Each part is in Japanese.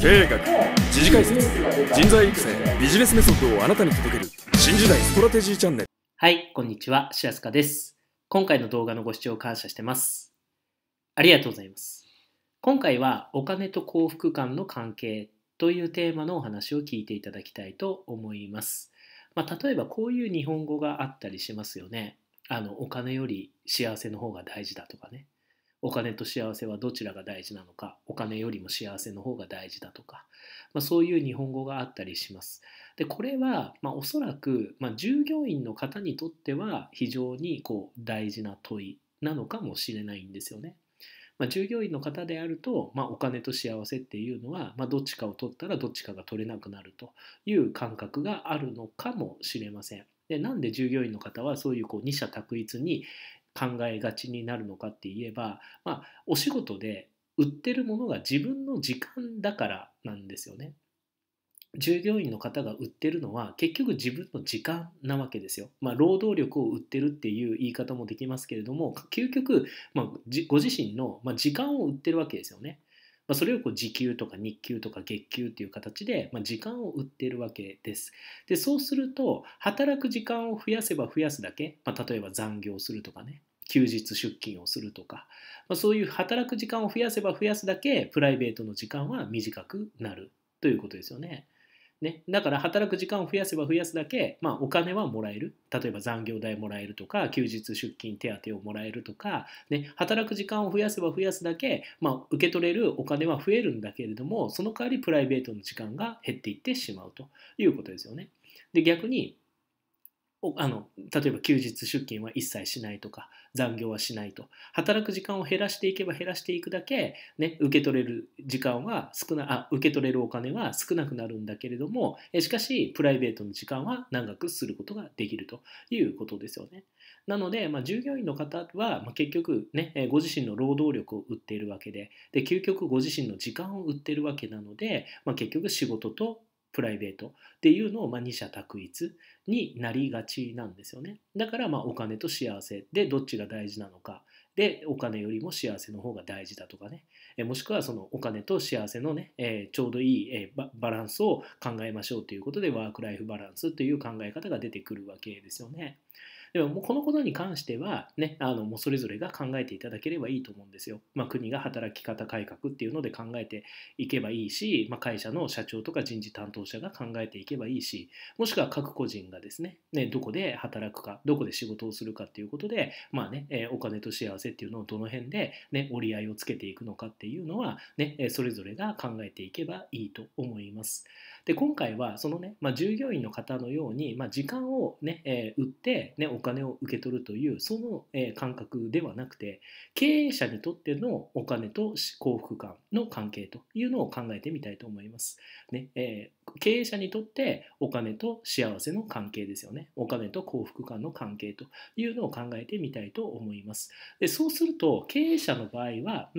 経営学、時事解説、人材育成、ビジネスメソッドをあなたに届ける新時代ストラテジーチャンネル。はい、こんにちは、白塚です。今回の動画のご視聴感謝してます。ありがとうございます。今回はお金と幸福感の関係というテーマのお話を聞いていただきたいと思います。例えばこういう日本語があったりしますよね。お金より幸せの方が大事だとかね。お金と幸せはどちらが大事なのか、お金よりも幸せの方が大事だとか、そういう日本語があったりします。で、これは、おそらく、従業員の方にとっては非常に大事な問いなのかもしれないんですよね。従業員の方であると、お金と幸せっていうのは、どっちかを取ったらどっちかが取れなくなるという感覚があるのかもしれません。で、なんで従業員の方はそういう二者択一に考えがちになるのかって言えば、お仕事で売ってるものが自分の時間だからなんですよね。従業員の方が売ってるのは結局自分の時間なわけですよ。労働力を売ってるっていう言い方もできますけれども、究極、ご自身の時間を売ってるわけですよね。それを時給とか日給とか月給という形で時間を売っているわけです。で、そうすると働く時間を増やせば増やすだけ、例えば残業するとかね、休日出勤をするとか、そういう働く時間を増やせば増やすだけプライベートの時間は短くなるということですよね。だから働く時間を増やせば増やすだけ、お金はもらえる。例えば残業代もらえるとか、休日出勤手当をもらえるとか、働く時間を増やせば増やすだけ、受け取れるお金は増えるんだけれども、その代わりプライベートの時間が減っていってしまうということですよね。で、逆に例えば休日出勤は一切しないとか、残業はしないと、働く時間を減らしていけば減らしていくだけ、受け取れる時間は受け取れるお金は少なくなるんだけれども、しかしプライベートの時間は長くすることができるということですよね。なので、従業員の方は結局ご自身の労働力を売っているわけで、究極ご自身の時間を売っているわけなので、結局仕事とプライベートっていうのを二者択一になりがちなんですよね。だからお金と幸せでどっちが大事なのか、でお金よりも幸せの方が大事だとかね、もしくはそのお金と幸せのちょうどいいバランスを考えましょうということで、ワークライフバランスという考え方が出てくるわけですよね。でも、このことに関してはもうそれぞれが考えていただければいいと思うんですよ。国が働き方改革っていうので考えていけばいいし、会社の社長とか人事担当者が考えていけばいいし、もしくは各個人がですね、どこで働くか、どこで仕事をするかっていうことで、お金と幸せっていうのをどの辺で折り合いをつけていくのかっていうのはそれぞれが考えていけばいいと思います。で、今回はその従業員の方のように時間を売ってお金を受け取るというその感覚ではなくて、経営者にとってのお金と幸福感の関係というのを考えてみたいと思います。経営者にとってお金と幸せの関係ですよね。お金と幸福感の関係というのを考えてみたいと思います。で、そうすると経営者の場合は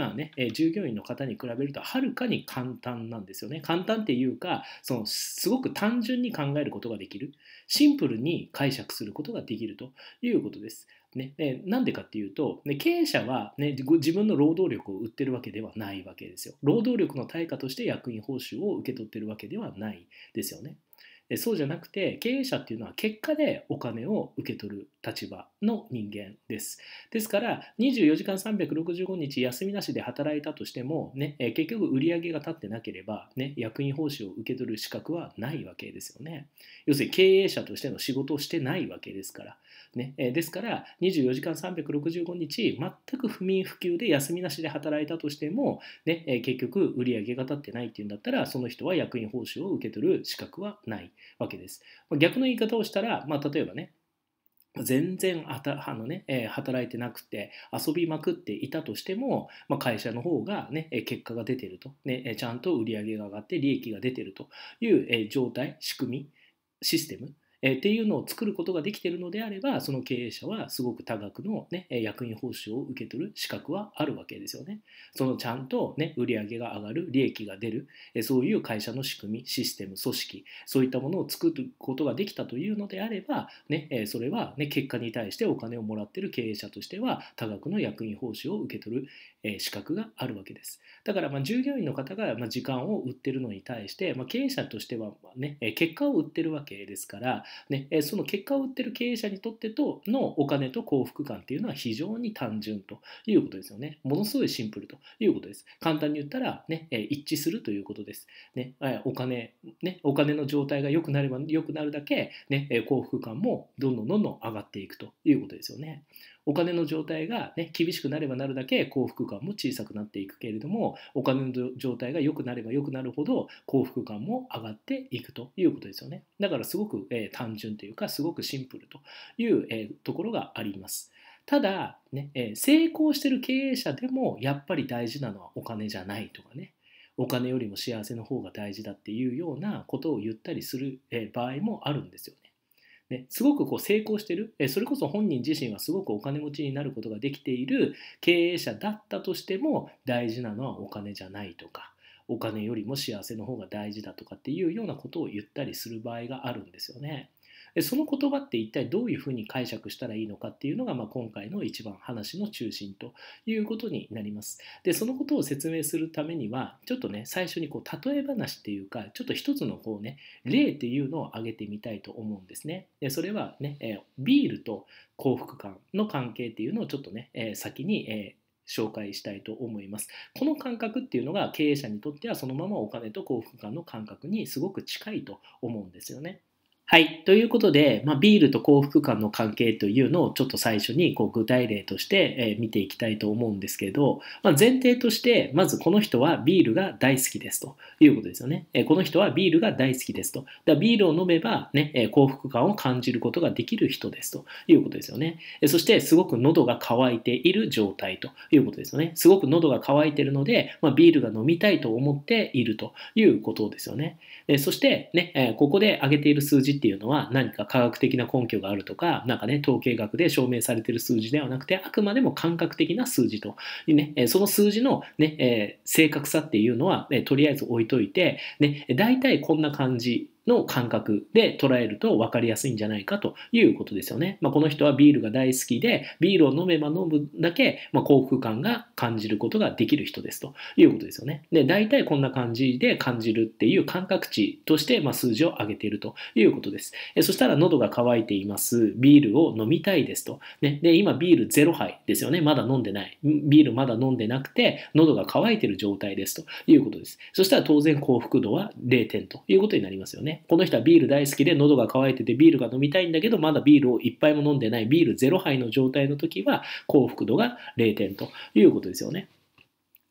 従業員の方に比べるとはるかに簡単なんですよね。簡単っていうか、すごく単純に考えることができる。シンプルに解釈することができるということです。なんでかっていうと、経営者は自分の労働力を売ってるわけではないわけですよ。労働力の対価として役員報酬を受け取ってるわけではないですよね。そうじゃなくて、経営者っていうのは結果でお金を受け取る立場の人間です。ですから24時間365日休みなしで働いたとしても、結局売り上げが立ってなければ、役員報酬を受け取る資格はないわけですよね。要するに経営者としての仕事をしてないわけですから。ですから24時間365日全く不眠不休で休みなしで働いたとしても、結局売り上げが立ってないっていうんだったら、その人は役員報酬を受け取る資格はないわけです。逆の言い方をしたら、例えば全然働いてなくて遊びまくっていたとしても、会社の方が結果が出てると、ちゃんと売り上げが上がって利益が出てるという状態、仕組み、システムっていうのを作ることができているのであれば、その経営者はすごく多額の、ね、役員報酬を受け取る資格はあるわけですよね。そのちゃんと、ね、売上が上がる、利益が出る、そういう会社の仕組み、システム、組織、そういったものを作ることができたというのであれば、ね、それは、ね、結果に対してお金をもらっている経営者としては多額の役員報酬を受け取る資格があるわけです。だから従業員の方が時間を売っているのに対して経営者としては、ね、結果を売っているわけですから、ね、その結果を売ってる経営者にとってとのお金と幸福感というのは非常に単純ということですよね。ものすごいシンプルということです。簡単に言ったら、ね、一致するということです。ね、お金の状態が良くなれば良くなるだけ、ね、幸福感もどんどん上がっていくということですよね。お金の状態が、ね、厳しくなればなるだけ幸福感も小さくなっていくけれども、お金の状態が良くなれば良くなるほど幸福感も上がっていくということですよね。だからすごく、単純というかすごくシンプルという、ところがあります。ただ、ね、成功している経営者でもやっぱり大事なのはお金じゃないとかね。お金よりも幸せの方が大事だっていうようなことを言ったりする場合もあるんですよね。すごく成功している、それこそ本人自身はすごくお金持ちになることができている経営者だったとしても、大事なのはお金じゃないとか、お金よりも幸せの方が大事だとかっていうようなことを言ったりする場合があるんですよね。その言葉って一体どういうふうに解釈したらいいのかっていうのが、今回の一番話の中心ということになります。で、そのことを説明するためには、ちょっとね、最初に例え話っていうか、ちょっと一つの例っていうのを挙げてみたいと思うんですね。で、それはね、ビールと幸福感の関係っていうのをちょっとね、先に紹介したいと思います。この感覚っていうのが経営者にとってはそのままお金と幸福感の感覚にすごく近いと思うんですよね。はい。ということで、ビールと幸福感の関係というのをちょっと最初に具体例として見ていきたいと思うんですけど、前提として、まずこの人はビールが大好きですということですよね。この人はビールが大好きですと。だからビールを飲めば、ね、幸福感を感じることができる人ですということですよね。そして、すごく喉が渇いている状態ということですよね。すごく喉が渇いているので、ビールが飲みたいと思っているということですよね。そして、ね、ここで挙げている数字っていうのは何か科学的な根拠があるとか、なんかね、統計学で証明されている数字ではなくて、あくまでも感覚的な数字と、ね、その数字の、ね、正確さっていうのは、とりあえず置いといて、ね、大体こんな感じの感覚で捉えると分かりやすいんじゃないかということですよね。この人はビールが大好きで、ビールを飲めば飲むだけ、幸福感が感じることができる人ですということですよね。で、大体こんな感じで感じるっていう感覚値として、数字を上げているということです。そしたら、喉が渇いています。ビールを飲みたいですと。ね、で、今ビール0杯ですよね。まだ飲んでない。ビールまだ飲んでなくて、喉が渇いている状態ですということです。そしたら、当然幸福度は0点ということになりますよね。この人はビール大好きで喉が渇いててビールが飲みたいんだけど、まだビールを一杯も飲んでない、ビール0杯の状態の時は幸福度が0点ということですよね。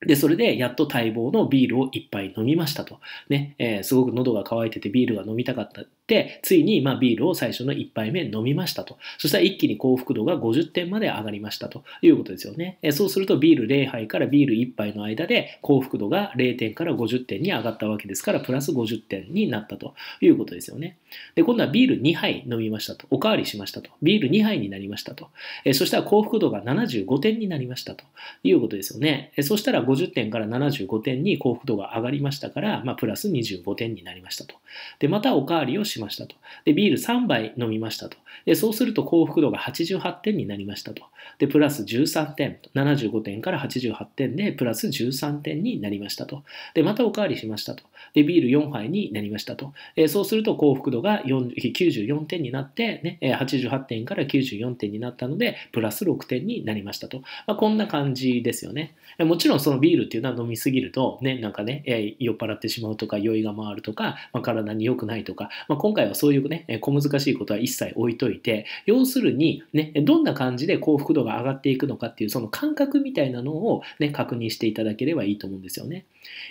で、それでやっと待望のビールを一杯飲みましたと。ね、すごく喉が渇いててビールが飲みたかった。で、ついにビールを最初の1杯目飲みましたと。そしたら一気に幸福度が50点まで上がりましたということですよね。そうするとビール0杯からビール1杯の間で幸福度が0点から50点に上がったわけですから、プラス50点になったということですよね。で、今度はビール2杯飲みましたと。おかわりしましたと。ビール2杯になりましたと。そしたら幸福度が75点になりましたということですよね。そしたら50点から75点に幸福度が上がりましたから、プラス25点になりましたと。で、またおかわりをしましたと。で、ビール3杯飲みましたと。で、そうすると幸福度が88点になりましたと。で、プラス13点、75点から88点で、プラス13点になりましたと。で、またおかわりしましたと。で、ビール4杯になりましたと。そうすると幸福度が94点になって、ね、88点から94点になったので、プラス6点になりましたと。こんな感じですよね。もちろんそのビールっていうのは飲みすぎると、ね、なんかね、酔っ払ってしまうとか、酔いが回るとか、体に良くないとか、今回はそういうね、小難しいことは一切置いといて、要するに、ね、どんな感じで幸福度が上がっていくのかっていう、その感覚みたいなのを、ね、確認していただければいいと思うんですよね。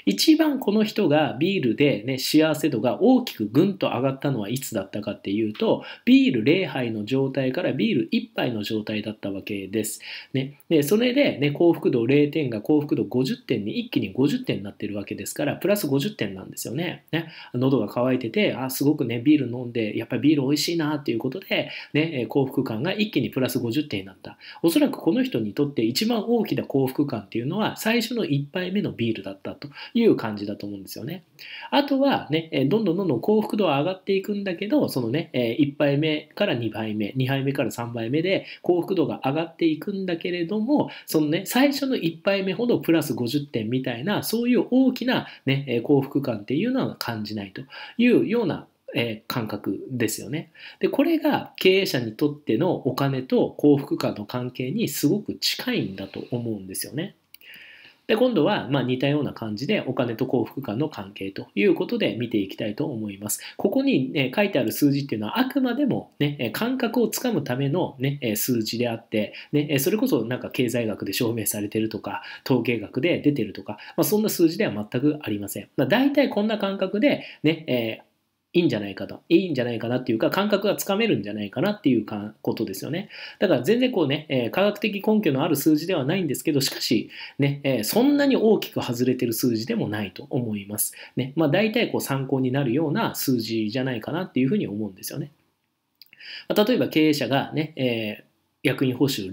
一番この人がビールで、ね、幸せ度が大きくぐんと上がったのはいつだったかっていうと、ビール0杯の状態からビール1杯の状態だったわけです。ね、でそれで、ね、幸福度0点が幸福度50点に一気に50点になってるわけですから、プラス50点なんですよね。ね、喉が渇いてて、あ、すごくね、ビール飲んで、やっぱりビール美味しいなっていうことで、ね、幸福感が一気にプラス50点になった。おそらくこの人にとって一番大きな幸福感っていうのは、最初の1杯目のビールだったという感じだと思うんですよね。あとはね、どんどんどんどん幸福度は上がっていくんだけど、そのね、1杯目から2杯目、2杯目から3杯目で幸福度が上がっていくんだけれども、そのね、最初の1杯目ほどプラス50点みたいな、そういう大きなね、幸福感っていうのは感じないというような感覚ですよね。で、これが経営者にとってのお金と幸福感の関係にすごく近いんだと思うんですよね。で、今度はまあ似たような感じでお金と幸福感の関係ということで見ていきたいと思います。ここに、ね、書いてある数字っていうのはあくまでも、ね、感覚をつかむための、ね、数字であって、ね、それこそなんか経済学で証明されてるとか統計学で出てるとか、まあ、そんな数字では全くありません。まあ、大体こんな感覚で、ね、いいんじゃないかなっていうか、感覚がつかめるんじゃないかなっていうことですよね。だから全然こうね、科学的根拠のある数字ではないんですけど、しかしね、そんなに大きく外れてる数字でもないと思います。ね、まあ大体こう参考になるような数字じゃないかなっていうふうに思うんですよね。例えば経営者がね、役員報酬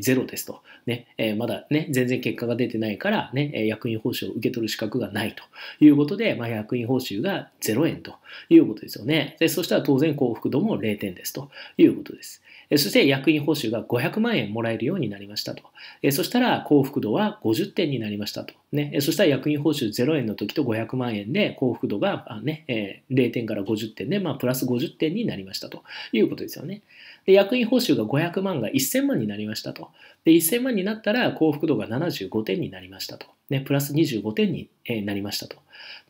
ゼロですと、ね、まだね、全然結果が出てないから、ね、役員報酬を受け取る資格がないということで、まあ、役員報酬が0円ということですよね。で、そしたら当然幸福度も0点ですということです。そして役員報酬が500万円もらえるようになりましたと。そしたら幸福度は50点になりましたと。ね、そしたら役員報酬0円の時と500万円で幸福度が、ね、0点から50点で、まあ、プラス50点になりましたということですよね。で、役員報酬が500万が1000万になりましたと。で、1000万になったら幸福度が75点になりましたと。ね、プラス25点になりましたと。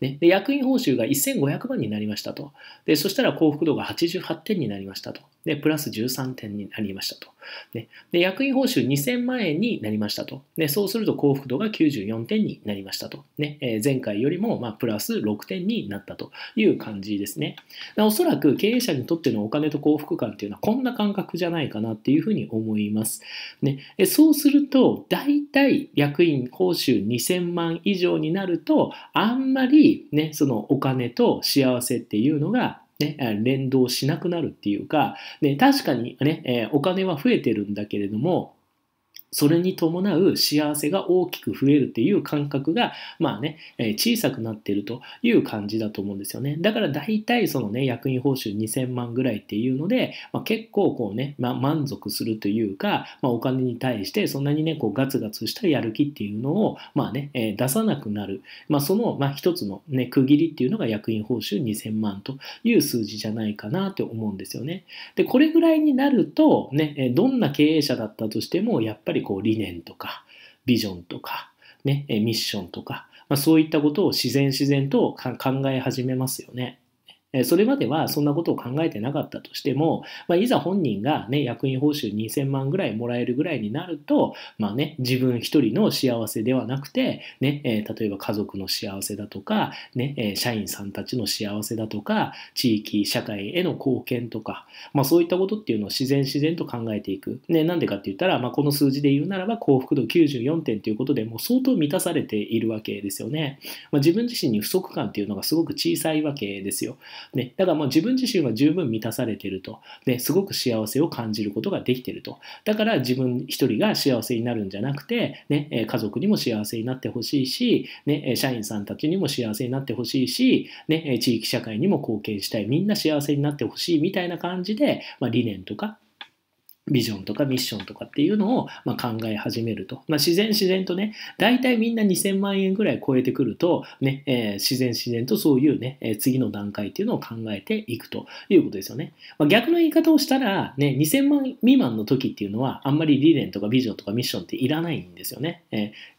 ね、で、役員報酬が1500万になりましたと。で、そしたら幸福度が88点になりましたと。で、プラス13点になりましたと。ね、で、役員報酬2000万円になりましたと。ね、そうすると幸福度が94点になりましたと。ね、前回よりもまあプラス6点になったという感じですね。おそらく経営者にとってのお金と幸福感っていうのはこんな感覚じゃないかなっていうふうに思います。ね、そうすると大体役員報酬2000万以上になるとあんまりね、そのお金と幸せっていうのがね、連動しなくなるっていうか、ね、確かにね、お金は増えてるんだけれども、それに伴う幸せが大きく増えるっていう感覚が、まあね、小さくなってるという感じだと思うんですよね。だから大体そのね、役員報酬2000万ぐらいっていうので、まあ、結構こうね、まあ、満足するというか、まあ、お金に対してそんなにね、こうガツガツしたやる気っていうのを、まあね、出さなくなる。まあ、その、まあ、一つのね、区切りっていうのが役員報酬2000万という数字じゃないかなと思うんですよね。で、これぐらいになると、ね、どんな経営者だったとしても、やっぱりこう理念とかビジョンとか、ね、ミッションとか、まあ、そういったことを自然と考え始めますよね。それまではそんなことを考えてなかったとしても、まあ、いざ本人が、ね、役員報酬2000万ぐらいもらえるぐらいになると、まあね、自分一人の幸せではなくて、ね、例えば家族の幸せだとか、ね、社員さんたちの幸せだとか、地域社会への貢献とか、まあ、そういったことっていうのを自然と考えていく。ね、なんでかって言ったら、まあ、この数字で言うならば幸福度94点ということでもう相当満たされているわけですよね。まあ、自分自身に不足感っていうのがすごく小さいわけですよ。ね、だからもう自分自身は十分満たされてると、ね、すごく幸せを感じることができてると。だから自分一人が幸せになるんじゃなくて、ね、家族にも幸せになってほしいし、ね、社員さんたちにも幸せになってほしいし、ね、地域社会にも貢献したい、みんな幸せになってほしいみたいな感じで、まあ、理念とかビジョンとかミッションとかっていうのをまあ考え始めると、まあ、自然とね、大体みんな2000万円ぐらい超えてくると、ね、自然とそういうね、次の段階っていうのを考えていくということですよね。まあ、逆の言い方をしたら、ね、2000万未満の時っていうのはあんまり理念とかビジョンとかミッションっていらないんですよね。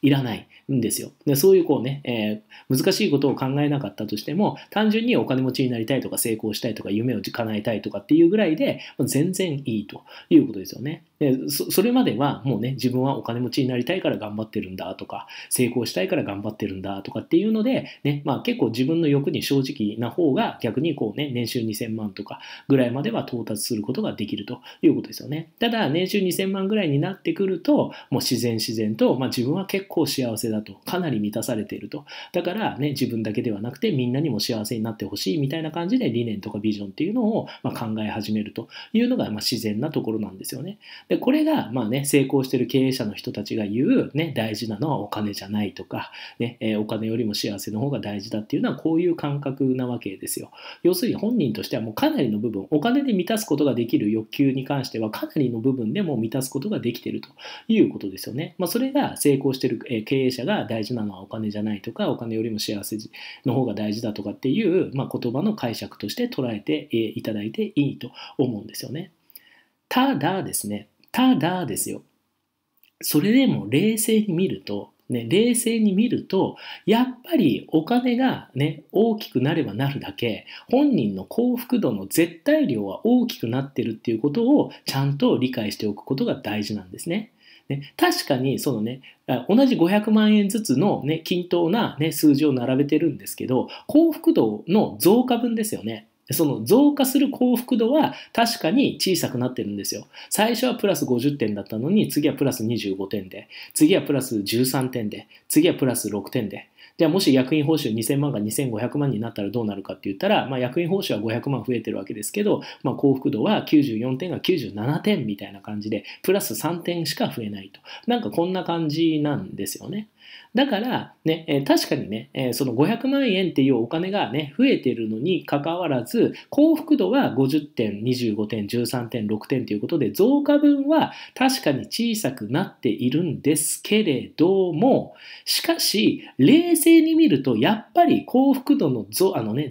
いらないんですよ。で、そういうこうね、難しいことを考えなかったとしても、単純にお金持ちになりたいとか成功したいとか夢を叶えたいとかっていうぐらいで全然いいということです。ことですよね。で、それまではもうね、自分はお金持ちになりたいから頑張ってるんだとか、成功したいから頑張ってるんだとかっていうので、ね、まあ、結構自分の欲に正直な方が逆にこうね、年収2000万とかぐらいまでは到達することができるということですよね。ただ、年収2000万ぐらいになってくると、もう自然と、まあ、自分は結構幸せだと、かなり満たされていると。だからね、自分だけではなくてみんなにも幸せになってほしいみたいな感じで理念とかビジョンっていうのをまあ考え始めるというのがまあ自然なところなんですよね。で、これがまあね、成功してる経営者の人たちが言う、ね、大事なのはお金じゃないとか、ね、お金よりも幸せの方が大事だっていうのはこういう感覚なわけですよ。要するに本人としてはもうかなりの部分、お金で満たすことができる欲求に関してはかなりの部分でも満たすことができてるということですよね。まあ、それが成功してる経営者が大事なのはお金じゃないとか、お金よりも幸せの方が大事だとかっていう、まあ、言葉の解釈として捉えていただいていいと思うんですよね。ただですよ。それでも冷静に見ると、やっぱりお金がね、大きくなればなるだけ、本人の幸福度の絶対量は大きくなってるっていうことをちゃんと理解しておくことが大事なんですね。ね、確かにそのね、同じ500万円ずつの、ね、均等な、ね、数字を並べてるんですけど、幸福度の増加分ですよね。その増加する幸福度は確かに小さくなってるんですよ。最初はプラス50点だったのに、次はプラス25点で、次はプラス13点で、次はプラス6点で。じゃあもし役員報酬2000万が2500万になったらどうなるかって言ったら、まあ、役員報酬は500万増えてるわけですけど、まあ、幸福度は94点が97点みたいな感じで、プラス3点しか増えないと。なんかこんな感じなんですよね。だから、ね、確かにね、その500万円っていうお金がね、増えてるのにかかわらず、幸福度は50点、25点、13点、6点ということで、増加分は確かに小さくなっているんですけれども、しかし、冷静に見ると、やっぱり幸福度の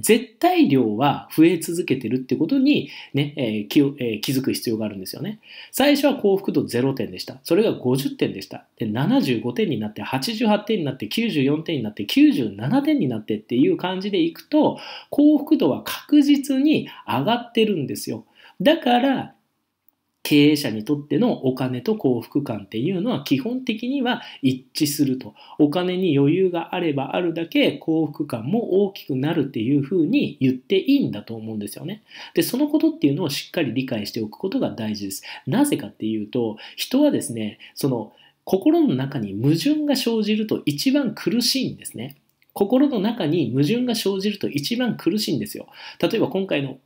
絶対量は増え続けてるってことに、ね、気づく必要があるんですよね。最初は幸福度0点でした。それが50点でした。で、75点になって88点になって94点になって97点になってっていう感じでいくと、幸福度は確実に上がってるんですよ。だから経営者にとってのお金と幸福感っていうのは基本的には一致すると。お金に余裕があればあるだけ幸福感も大きくなるっていうふうに言っていいんだと思うんですよね。で、そのことっていうのをしっかり理解しておくことが大事です。なぜかっていうと、人はですね、その心の中に矛盾が生じると一番苦しいんですね。心の中に矛盾が生じると一番苦しいんですよ。例えば今回の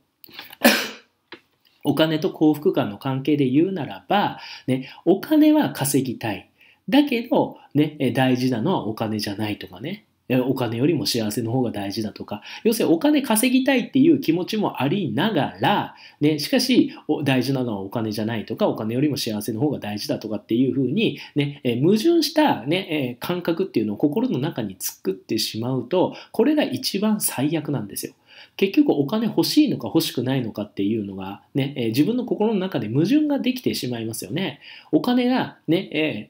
お金と幸福感の関係で言うならば、ね、お金は稼ぎたい。だけど、ね、大事なのはお金じゃないとかね。お金よりも幸せの方が大事だとか、要するにお金稼ぎたいっていう気持ちもありながら、ね、しかし大事なのはお金じゃないとか、お金よりも幸せの方が大事だとかっていうふうに、ね、矛盾した、ね、感覚っていうのを心の中に作ってしまうと、これが一番最悪なんですよ。結局お金欲しいのか欲しくないのかっていうのが、ね、自分の心の中で矛盾ができてしまいますよね。お金がね、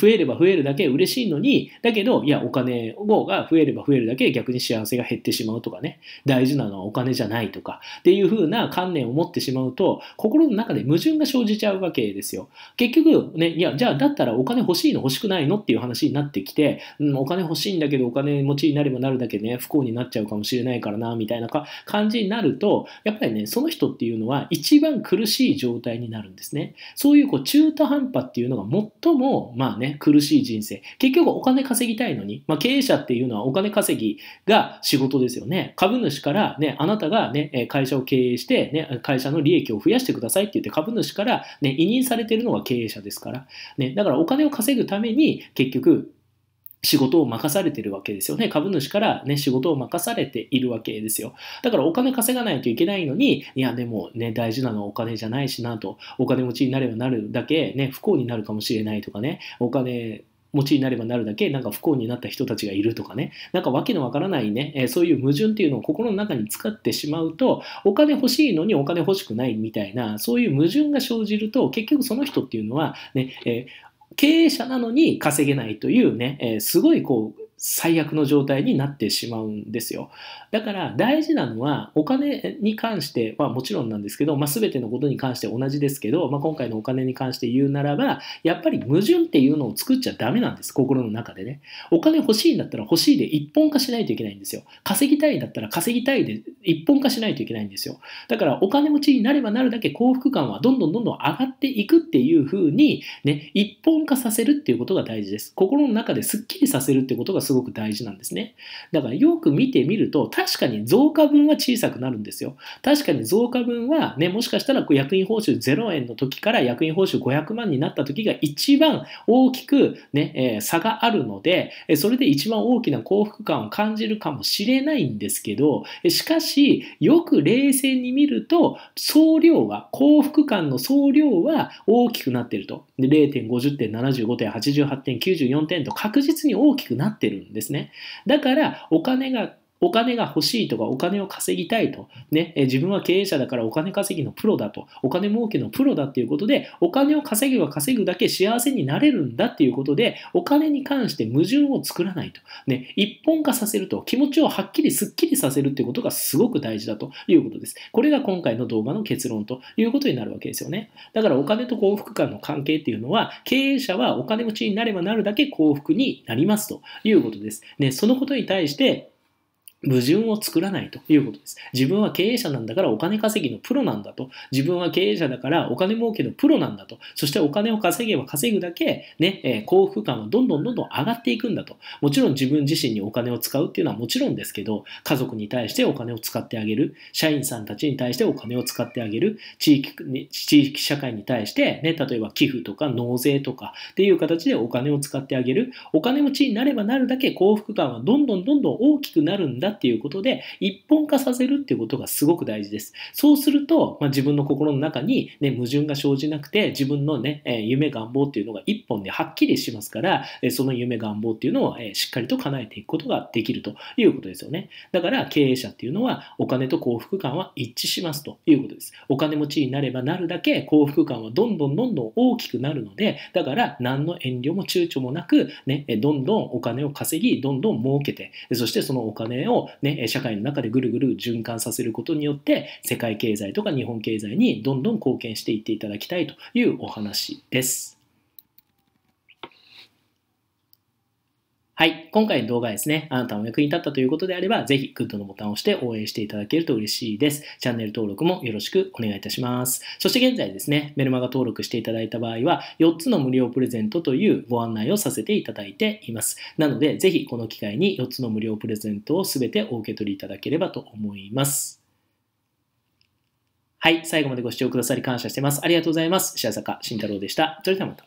増えれば増えるだけ嬉しいのに、だけど、いや、お金が増えれば増えるだけ逆に幸せが減ってしまうとかね、大事なのはお金じゃないとか、っていう風な観念を持ってしまうと、心の中で矛盾が生じちゃうわけですよ。結局、ね、いや、じゃあ、だったらお金欲しいの欲しくないのっていう話になってきて、うん、お金欲しいんだけど、お金持ちになればなるだけね、不幸になっちゃうかもしれないからな、みたいな感じになると、やっぱりね、その人っていうのは一番苦しい状態になるんですね。そういう、こう、中途半端っていうのが最も、まあ、苦しい人生。結局お金稼ぎたいのに、まあ、経営者っていうのはお金稼ぎが仕事ですよね。株主から、ね、あなたが、ね、会社を経営して、ね、会社の利益を増やしてくださいって言って株主から、ね、委任されてるのが経営者ですから、ね、だからお金を稼ぐために結局仕事を任されてるわけですよね。株主からね、仕事を任されているわけですよ。だからお金稼がないといけないのに、いやでもね、大事なのはお金じゃないしなと、お金持ちになればなるだけね、不幸になるかもしれないとかね、お金持ちになればなるだけなんか不幸になった人たちがいるとかね、なんかわけのわからないね、そういう矛盾っていうのを心の中に使ってしまうと、お金欲しいのにお金欲しくないみたいな、そういう矛盾が生じると、結局その人っていうのはね、経営者なのに稼げないというね、すごいこう最悪の状態になってしまうんですよ。だから大事なのはお金に関してはもちろんなんですけど、全てのことに関して同じですけど、今回のお金に関して言うならば、やっぱり矛盾っていうのを作っちゃダメなんです、心の中でね。お金欲しいんだったら欲しいで一本化しないといけないんですよ。稼ぎたいんだったら稼ぎたいで一本化しないといけないんですよ。だからお金持ちになればなるだけ幸福感はどんどんどんどん上がっていくっていう風にね、一本化させるっていうことが大事です。心の中ですっきりさせるってことがすごく大事なんですね。だからよく見てみると、確かに増加分は小さくなるんですよ。確かに増加分はね、もしかしたら役員報酬0円の時から役員報酬500万になった時が一番大きくね、差があるので、それで一番大きな幸福感を感じるかもしれないんですけど、しかしよく冷静に見ると、総量は幸福感の総量は大きくなっていると。で 0.50 点、75点、88点、94点と確実に大きくなっているんですね。だからお金が欲しいとか、お金を稼ぎたいと、ね、自分は経営者だからお金稼ぎのプロだと、お金儲けのプロだっていうことで、お金を稼げば稼ぐだけ幸せになれるんだっていうことで、お金に関して矛盾を作らないと、ね、一本化させると、気持ちをはっきりすっきりさせるっていうことがすごく大事だということです。これが今回の動画の結論ということになるわけですよね。だからお金と幸福感の関係っていうのは、経営者はお金持ちになればなるだけ幸福になりますということです。ね、そのことに対して、矛盾を作らないということです。自分は経営者なんだからお金稼ぎのプロなんだと。自分は経営者だからお金儲けのプロなんだと。そしてお金を稼げば稼ぐだけ、ね、幸福感はどんどんどんどん上がっていくんだと。もちろん自分自身にお金を使うっていうのはもちろんですけど、家族に対してお金を使ってあげる。社員さんたちに対してお金を使ってあげる。地域社会に対して、ね、例えば寄付とか納税とかっていう形でお金を使ってあげる。お金持ちになればなるだけ幸福感はどんどんどんどん大きくなるんだっていうことで、一本化させるっていうことがすごく大事です。そうすると、自分の心の中に、ね、矛盾が生じなくて、自分の、ね、夢願望っていうのが一本ではっきりしますから、その夢願望っていうのをしっかりと叶えていくことができるということですよね。だから経営者っていうのはお金と幸福感は一致しますということです。お金持ちになればなるだけ幸福感はどんどんどんどん大きくなるので、だから何の遠慮も躊躇もなく、ね、どんどんお金を稼ぎ、どんどん儲けて、そしてそのお金をね、社会の中でぐるぐる循環させることによって、世界経済とか日本経済にどんどん貢献していっていただきたいというお話です。はい。今回の動画ですね、あなたのお役に立ったということであれば、ぜひグッドのボタンを押して応援していただけると嬉しいです。チャンネル登録もよろしくお願いいたします。そして現在ですね、メルマガ登録していただいた場合は、4つの無料プレゼントというご案内をさせていただいています。なので、ぜひこの機会に4つの無料プレゼントを全てお受け取りいただければと思います。はい。最後までご視聴くださり感謝してます。ありがとうございます。白坂慎太郎でした。それではまた。